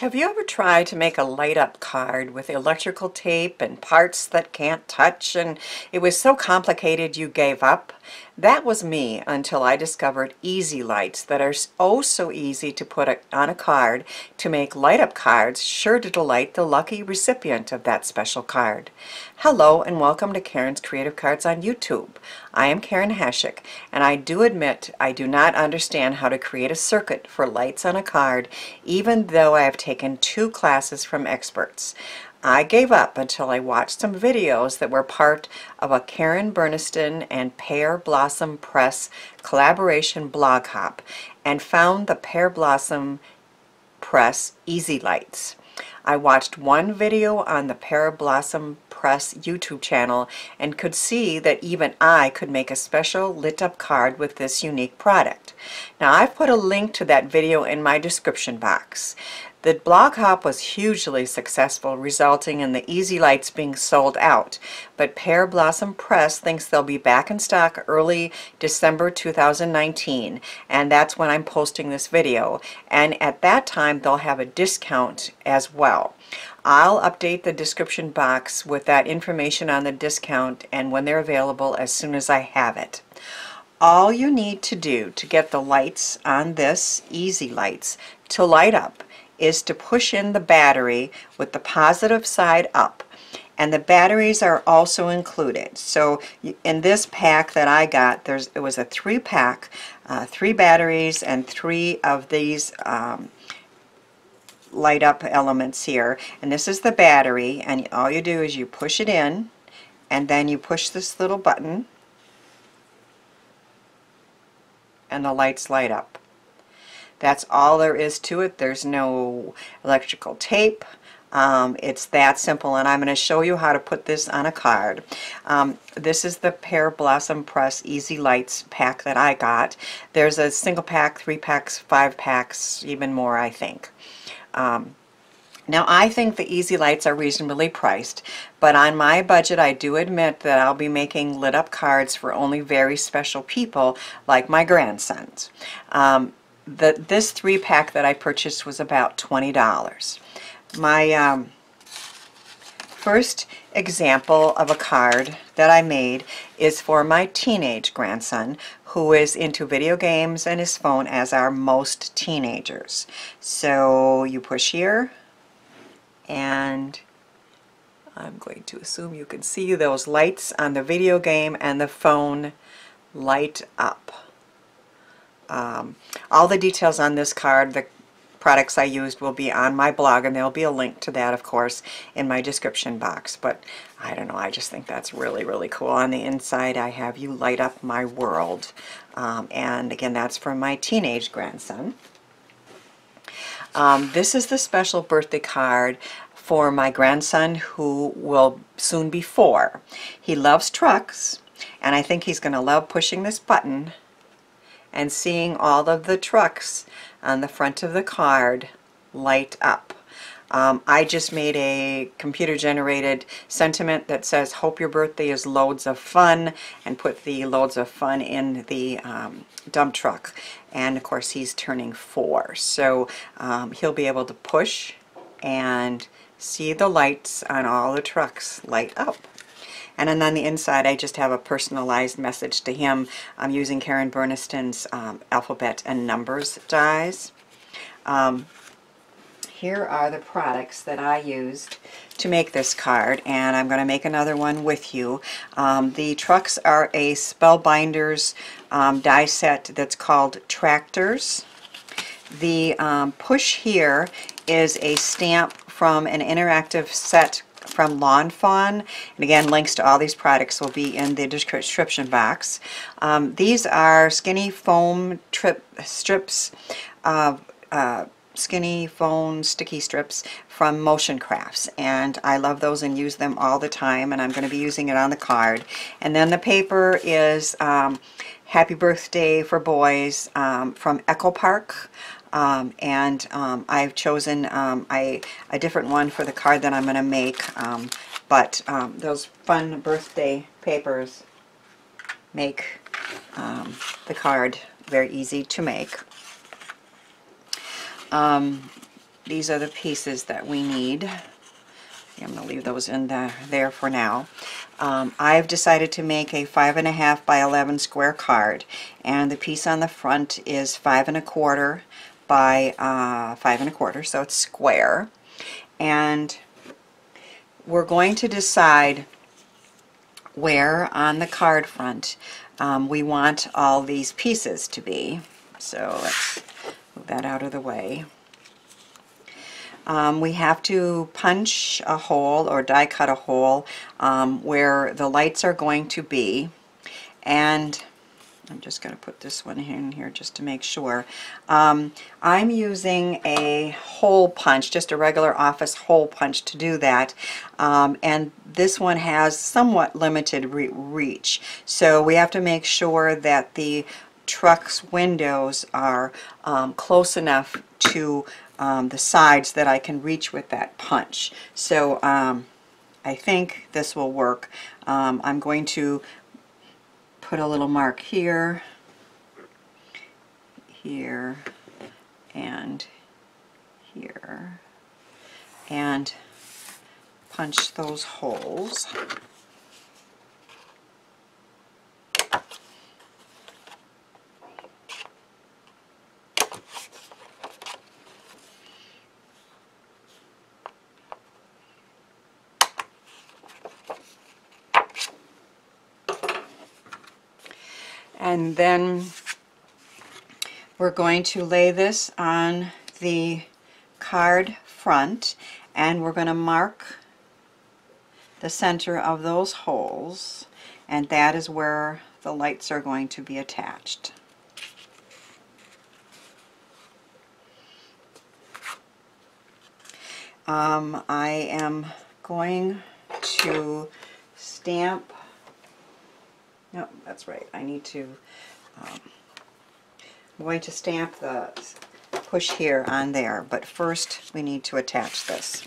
Have you ever tried to make a light-up card with electrical tape and parts that can't touch, and it was so complicated you gave up? That was me until I discovered Easy Lights that are oh so easy to put on a card to make light-up cards sure to delight the lucky recipient of that special card. Hello and welcome to Karen's Kreative Kards on YouTube. I am Karen Hasheck, and I do admit I do not understand how to create a circuit for lights on a card, even though I have taken 2 classes from experts. I gave up until I watched some videos that were part of a Karen Burniston and Pear Blossom Press collaboration blog hop and found the Pear Blossom Press Easy Lights. I watched one video on the Pear Blossom Press YouTube channel and could see that even I could make a special lit-up card with this unique product. Now, I've put a link to that video in my description box. The blog hop was hugely successful, resulting in the Easy Lights being sold out, but Pear Blossom Press thinks they'll be back in stock early December 2019, and that's when I'm posting this video, and at that time they'll have a discount as well. I'll update the description box with that information on the discount and when they're available as soon as I have it. All you need to do to get the lights on this Easy Lights to light up is to push in the battery with the positive side up, and the batteries are also included. So in this pack that I got, it was a 3-pack, 3 batteries and 3 of these light up elements here, and this is the battery, and all you do is you push it in and then you push this little button and the lights light up. That's all there is to it. There's no electrical tape. It's that simple, and I'm going to show you how to put this on a card. This is the Pear Blossom Press Easy Lights pack that I got. There's a 1-pack, 3-packs, 5-packs, even more, I think. Now, I think the Easy Lights are reasonably priced, but on my budget I do admit that I'll be making lit up cards for only very special people like my grandsons. This 3-pack that I purchased was about $20. My first example of a card that I made is for my teenage grandson, who is into video games and his phone, as are most teenagers. So you push here, and I'm going to assume you can see those lights on the video game and the phone light up. All the details on this card, the products I used, will be on my blog, and there'll be a link to that, of course, in my description box. But I don't know, I just think that's really, really cool. On the inside I have "You Light Up My World," and again, that's from my teenage grandson. This is the special birthday card for my grandson, who will soon be 4. He loves trucks, and I think he's going to love pushing this button and seeing all of the trucks on the front of the card light up. I just made a computer-generated sentiment that says, "Hope your birthday is loads of fun," and put the loads of fun in the dump truck. And of course he's turning 4, so he'll be able to push and see the lights on all the trucks light up. And then on the inside I just have a personalized message to him. I'm using Karen Burniston's alphabet and numbers dies. Here are the products that I used to make this card, and I'm going to make another one with you. The trucks are a Spellbinders die set that's called Tractors. The push here is a stamp from an interactive set from Lawn Fawn, and again, links to all these products will be in the description box. These are skinny foam strips, skinny foam sticky strips from Motion Crafts, and I love those and use them all the time, and I'm going to be using it on the card. And then the paper is Happy Birthday for Boys from Echo Park. And I've chosen a different one for the card that I'm going to make, but those fun birthday papers make the card very easy to make. These are the pieces that we need. I'm going to leave those in there for now. I've decided to make a 5.5 by 11 square card, and the piece on the front is 5.25 by 5.25, so it's square. And we're going to decide where on the card front we want all these pieces to be. So let's move that out of the way. We have to punch a hole or die cut a hole where the lights are going to be, and I'm just going to put this one in here just to make sure. I'm using a hole punch, just a regular office hole punch to do that, and this one has somewhat limited reach, so we have to make sure that the truck's windows are close enough to the sides that I can reach with that punch. So I think this will work. I'm going to put a little mark here, here, and here, and punch those holes. And then we're going to lay this on the card front, and we're going to mark the center of those holes, and that is where the lights are going to be attached. I am going to stamp. No, that's right. I need to, I'm going to stamp the push here on there, but first we need to attach this.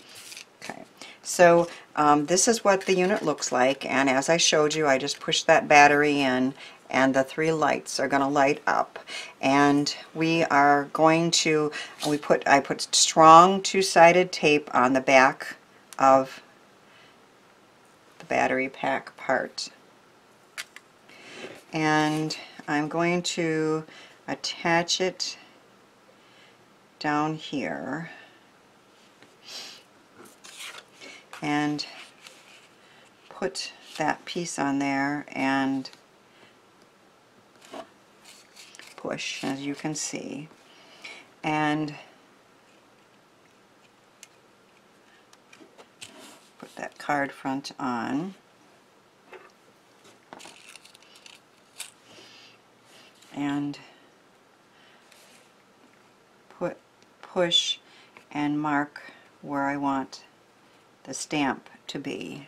Okay, so this is what the unit looks like, and as I showed you, I just pushed that battery in, and the three lights are going to light up. And we are going to, I put strong two-sided tape on the back of the battery pack part. And I'm going to attach it down here, and put that piece on there and push, as you can see. And put that card front on. And push and mark where I want the stamp to be.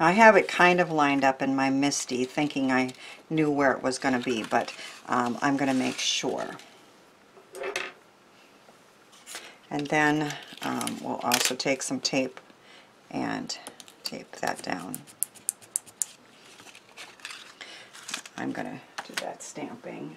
Now I have it kind of lined up in my MISTI, thinking I knew where it was going to be, but I'm going to make sure. And then we'll also take some tape and tape that down. I'm going to do that stamping.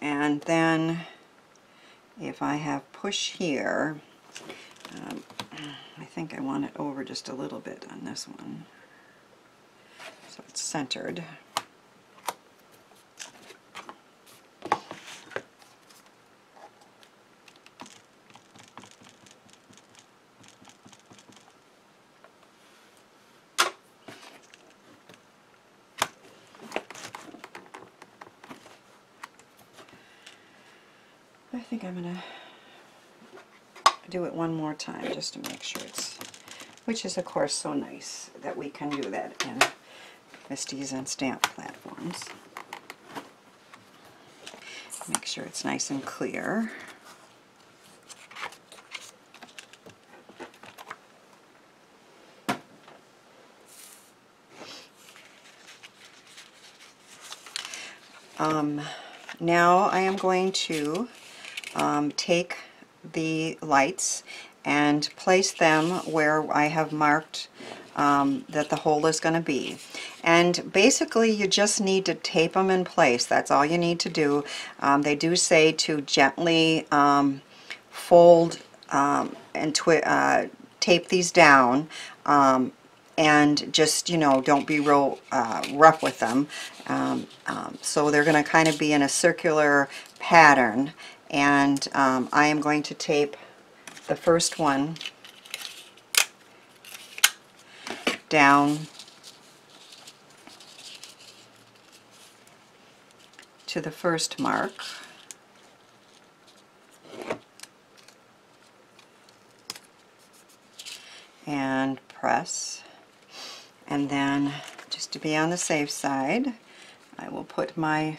And then if I have push here, I think I want it over just a little bit on this one, so it's centered. I think I'm going to do it one more time just to make sure it's, which is of course so nice that we can do that in MISTIs and stamp platforms. Make sure it's nice and clear. Now I am going to take the lights and place them where I have marked that the hole is going to be. And basically you just need to tape them in place. That's all you need to do. They do say to gently fold and tape these down, and just, you know, don't be real rough with them. So they're going to kind of be in a circular pattern, and I am going to tape the first one down to the first mark. And press, and then just to be on the safe side I will put my,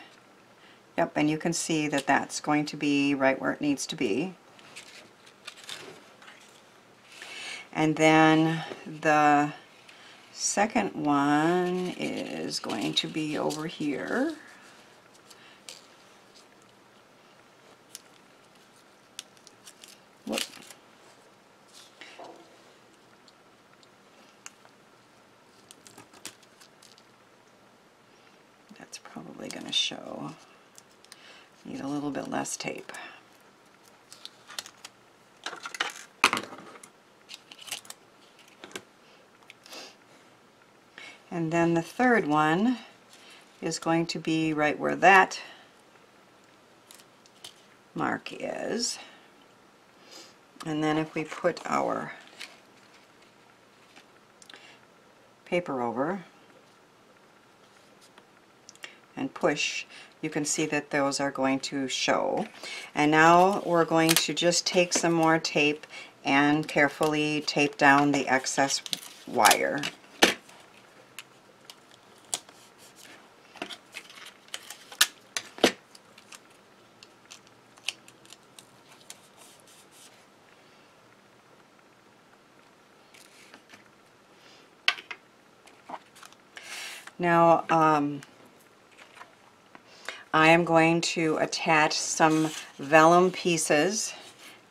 yep, and you can see that that's going to be right where it needs to be. And then the second one is going to be over here, whoop. That's probably going to show. Need a little bit less tape. And then the third one is going to be right where that mark is. And then if we put our paper over and push, you can see that those are going to show. And now we're going to just take some more tape and carefully tape down the excess wire. Now I am going to attach some vellum pieces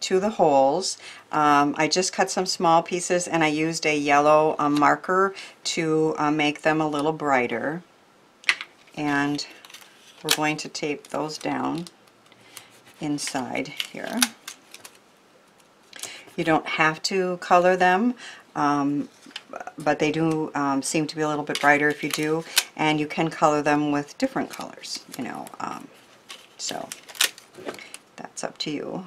to the holes. I just cut some small pieces and I used a yellow marker to make them a little brighter. And we're going to tape those down inside here. You don't have to color them. But they do seem to be a little bit brighter if you do, and you can color them with different colors, you know, so that's up to you.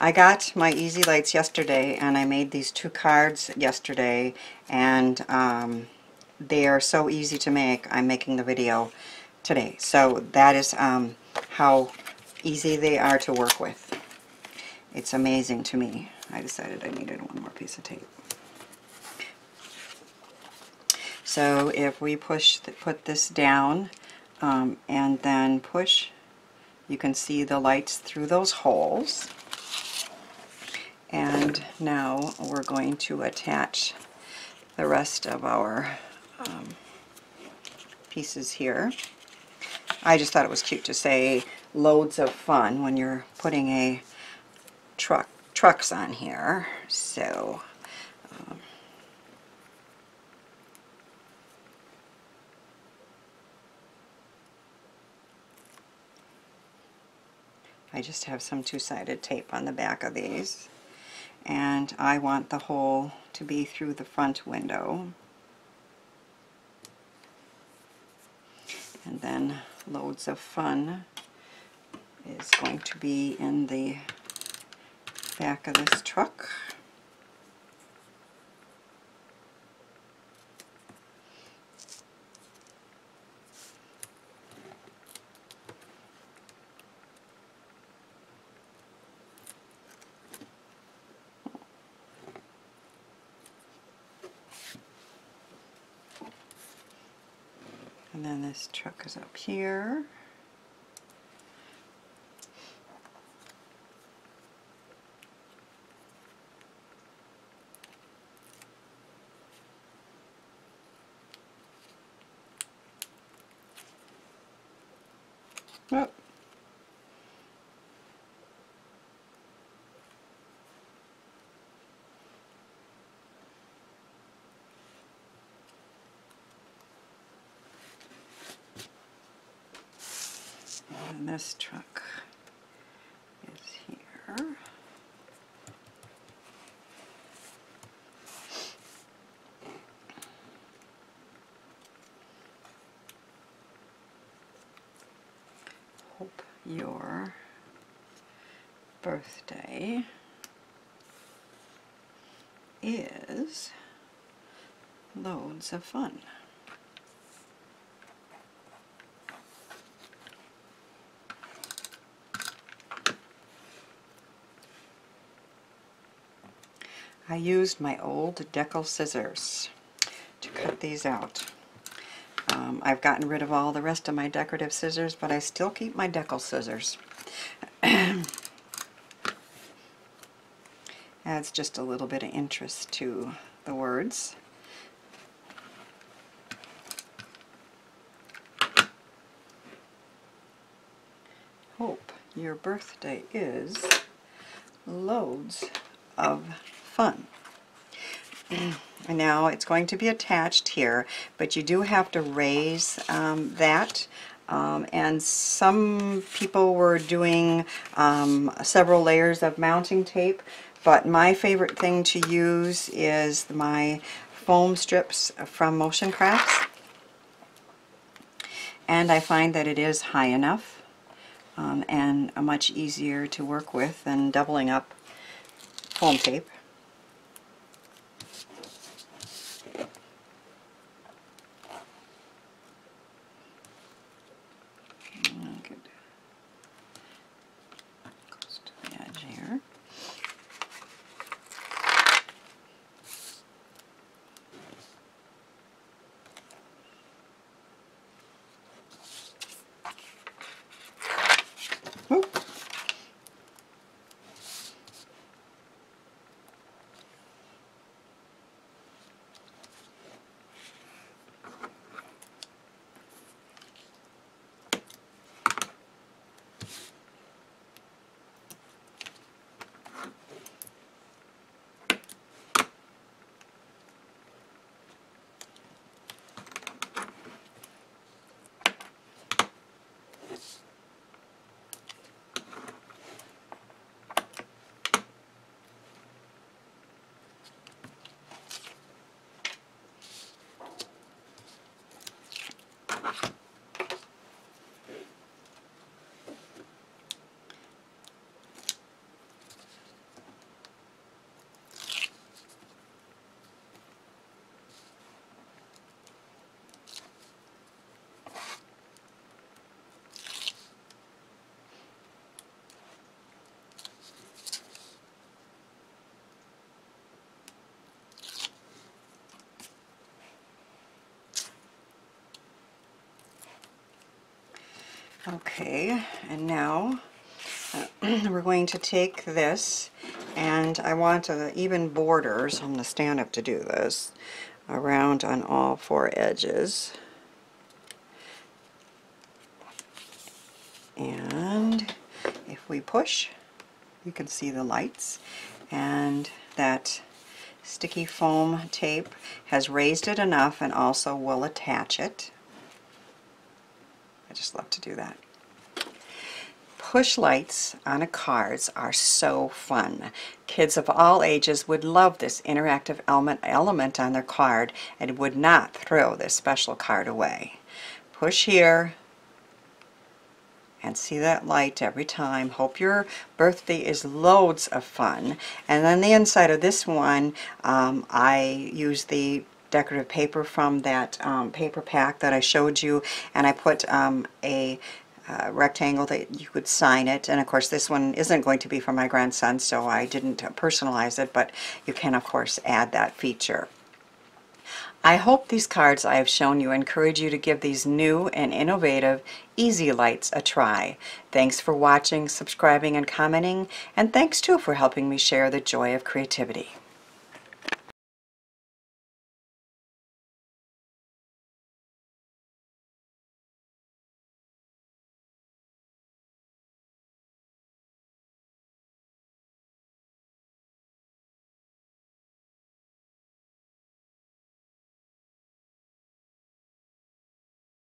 I got my Easy Lights yesterday, and I made these two cards yesterday, and they are so easy to make. I'm making the video today. So that is how easy they are to work with. It's amazing to me. I decided I needed one more piece of tape. So if we push, put this down and then push, you can see the lights through those holes. And now we're going to attach the rest of our pieces here. I just thought it was cute to say loads of fun when you're putting a trucks on here. So I just have some two-sided tape on the back of these, and I want the hole to be through the front window. And then loads of fun is going to be in the back of this truck. And then this truck is up here. Yep. And this truck is here. Hope your birthday is loads of fun. I used my old decal scissors to cut these out. I've gotten rid of all the rest of my decorative scissors, but I still keep my decal scissors. Adds just a little bit of interest to the words. Hope your birthday is loads of fun. And now it's going to be attached here, but you do have to raise that. And some people were doing several layers of mounting tape, but my favorite thing to use is my foam strips from Motion Crafts. And I find that it is high enough and much easier to work with than doubling up foam tape. Okay, and now we're going to take this, and I want an even border, so I'm going to stand up to do this, around on all four edges. And if we push, you can see the lights, and that sticky foam tape has raised it enough and also will attach it. Just love to do that. Push lights on a cards are so fun. Kids of all ages would love this interactive element on their card and would not throw this special card away. Push here and see that light every time. Hope your birthday is loads of fun. And then the inside of this one, I use the decorative paper from that paper pack that I showed you, and I put a rectangle that you could sign it. And of course this one isn't going to be for my grandson, so I didn't personalize it, but you can of course add that feature. I hope these cards I have shown you encourage you to give these new and innovative easy lights a try. Thanks for watching, subscribing, and commenting, and thanks too for helping me share the joy of creativity.